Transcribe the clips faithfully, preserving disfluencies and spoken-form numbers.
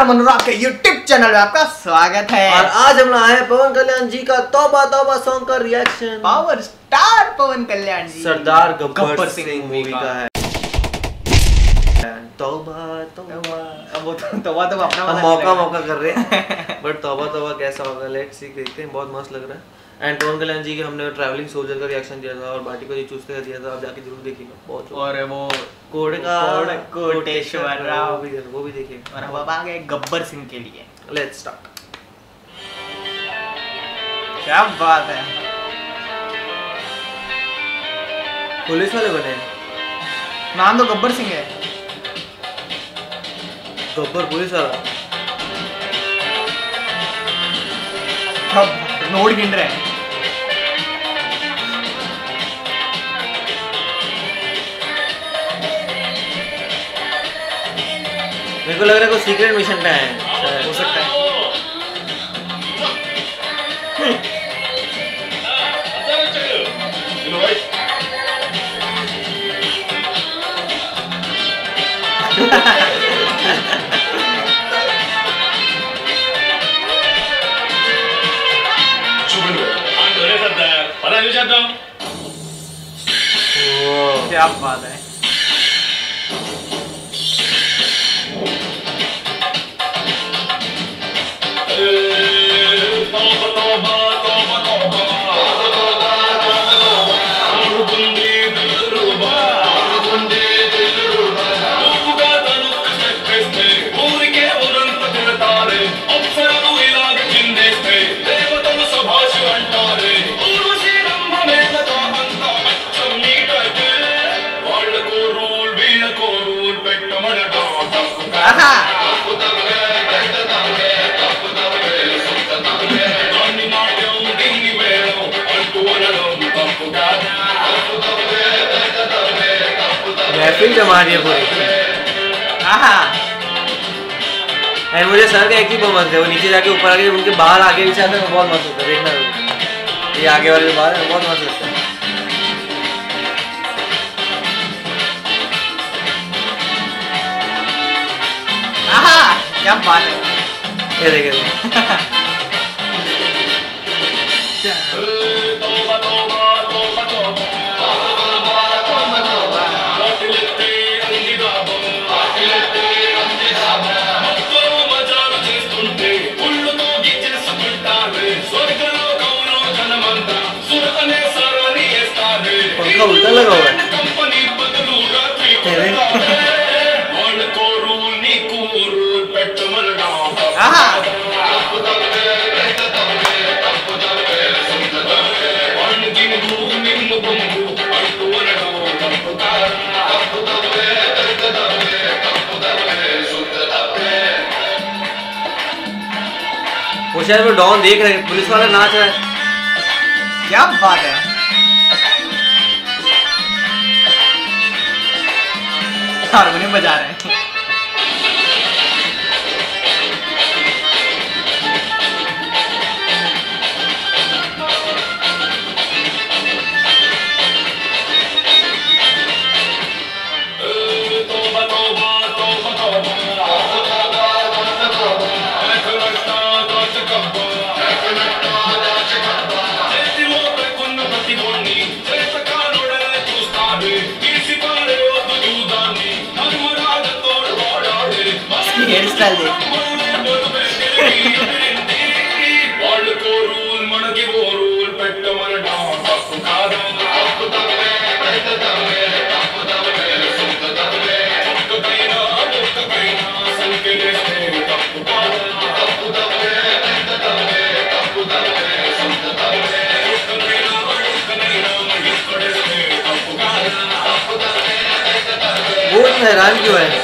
का मनोरंजन के YouTube चैनल में आपका स्वागत है। और आज हम आए हैं पवन कल्याण जी का तौबा तौबा सॉन्ग का reaction. Power star Pawan Kalyan ji सरदार गब्बर सिंह मूवी का है। तौबा तौबा अब वो तौबा तौबा अपना मौका मौका कर रहे हैं, बट तौबा तौबा कैसा होगा लेट्स सी, देखते हैं। बहुत मस्त लग रहा है। एंड पवन कल्याण जी के हमने ट्रैवलिंग सोल्जर का रिएक्शन दिया था और बाटी को जी चूसते का दिया था, आप जाके जरूर देखिएगा। बहुत और वो कोड़का कोटेश्वर राव भी वो भी देखिए। और हम अब आ गए गब्बर सिंह के लिए। Let's start. क्या बात है, पुलिस वाले बने। नाम तो गब्बर सिंह है, गब्बर पुलिस वाला नोट गिन रहे हैं। मेरे को लग रहा है कोई सीक्रेट मिशन पे है, हो सकता है। क्या बात है, जमारी है पूरी। मुझे सर का एक ही बहुत है, वो नीचे जाके ऊपर आके उनके बाहर आगे पीछे आता है, बहुत मस्त होता है। देखना ये आगे वाले बाहर है, बहुत मस्त होता है। क्या बात है, ये देखे उल्टा लगा हुआ है। वो शायद वो डॉन देख रहे हैं, पुलिस वाला नाच रहा है। क्या बात है, हारमोनियम बजा रहे हैं। वो हैरान क्यों है?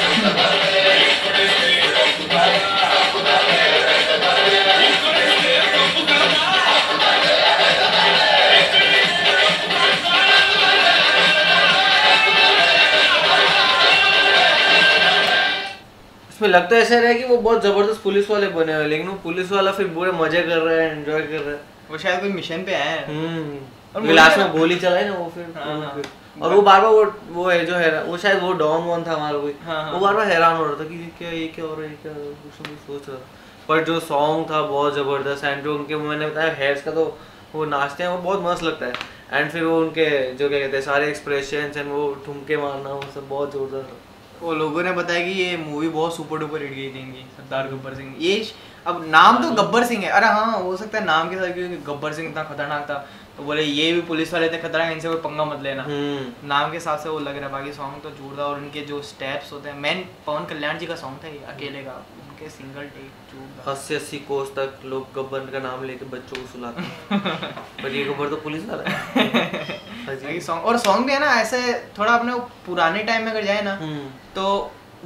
इसमें लगता ऐसा रहा है कि वो बहुत जबरदस्त पुलिस वाले बने हुए, लेकिन वो पुलिस वाला फिर पूरे मजे कर रहा है, एंजॉय कर रहा है। वो शायद कोई मिशन पे आया है। और ग्लास में गोली चलाई ना वो, फिर और वो बार बार वो वो है जो है वो शायद वो डॉन वॉन था हमारा कोई, वो बार बार हैरान हो रहा था कि क्या ये क्या हो रहा है, क्या कुछ कुछ सोच रहा था। बट जो सॉन्ग था बहुत ज़बरदस्त, एंड जो उनके मैंने बताया हेयर्स का, तो वो नाचते हैं वो बहुत मस्त लगता है। एंड फिर वो उनके जो क्या कहते हैं सारे एक्सप्रेशंस एंड वो ठुमके मारना, वो सब बहुत जोरदार था। वो लोगों ने बताया कि ये मूवी बहुत सुपर डुपर हिट गई थी इनकी, सरदार गब्बर सिंह। ये अब नाम तो गब्बर सिंह है, अरे हाँ हो सकता है नाम के साथ क्योंकि गब्बर सिंह इतना खतरनाक था, तो बोले ये भी पुलिस वाले थे खतरनाक, इनसे कोई पंगा मत लेना। नाम के हिसाब से वो लग रहा है, बाकी सॉन्ग तो जोरदार और उनके जो स्टेप्स होते हैं। मैन पवन कल्याण जी का सॉन्ग था ये अकेले का, उनके सिंगल टेक जोरदार। अस्सी अस्सी कोस तक लोग गब्बर का नाम लेके बच्चों को सुलाते, पर ये गब्बर तो पुलिस वाला है। सॉन्ग और सॉन्ग भी है ना ऐसे थोड़ा अपने पुराने टाइम में अगर जाए ना तो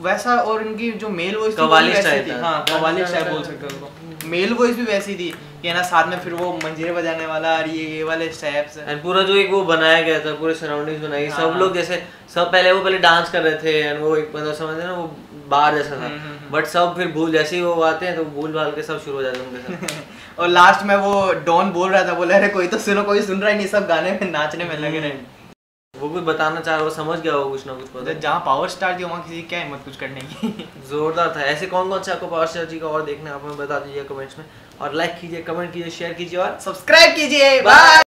वैसा, और इनकी जो मेल वॉइस कवाली स्टाइल थी, हाँ कवाली स्टाइल बोल सकते हो उसको, मेल वॉइस भी वैसी थी कि ना साथ में फिर वो मंजीरे बजाने वाला और ये ये वाले स्टेप्स एंड पूरा जो एक वो बनाया गया था, पूरे सराउंडिंग्स बनाई, सब लोग जैसे सब पहले वो पहले डांस कर रहे थे एंड वो एक मतलब समझ रहे ना वो बाहर जैसा था, बट सब फिर भूल जैसे ही वो आते हैं तो भूल भाल के सब शुरू हो जाते हैं उनके साथ। और लास्ट में वो डॉन बोल रहा था, बोला अरे कोई तो सुनो, कोई सुन रहा ही नहीं, सब गाने में नाचने में लगे रहे। वो कुछ बताना चाह रहा हो, समझ गया हो कुछ ना कुछ पता। जहाँ पावर स्टार जी वहाँ किसी क्या हिम्मत कुछ करने की। जोरदार था। ऐसे कौन कौन से आपको पावर स्टार जी का और देखना है आप हमें बता दीजिए कमेंट्स में, और लाइक कीजिए, कमेंट कीजिए, शेयर कीजिए और सब्सक्राइब कीजिए। बाय।